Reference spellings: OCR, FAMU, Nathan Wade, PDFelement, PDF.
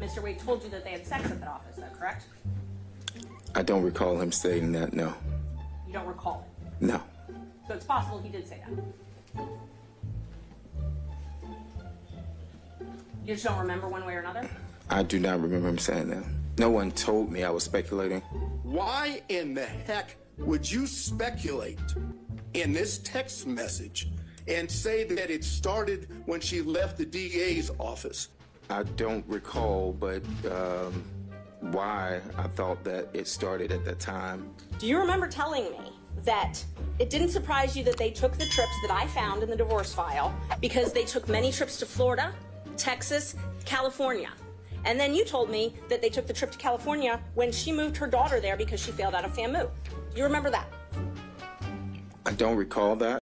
Mr. Wade told you that they had sex at that office, though, correct? I don't recall him saying that, no. You don't recall it? No. So it's possible he did say that. You just don't remember one way or another? I do not remember him saying that. No one told me. I was speculating. Why in the heck would you speculate in this text message and say that it started when she left the DA's office? I don't recall, but why I thought that it started at that time. Do you remember telling me that it didn't surprise you that they took the trips that I found in the divorce file, because they took many trips to Florida, Texas, California? And then you told me that they took the trip to California when she moved her daughter there because she failed out of FAMU. Do you remember that? I don't recall that.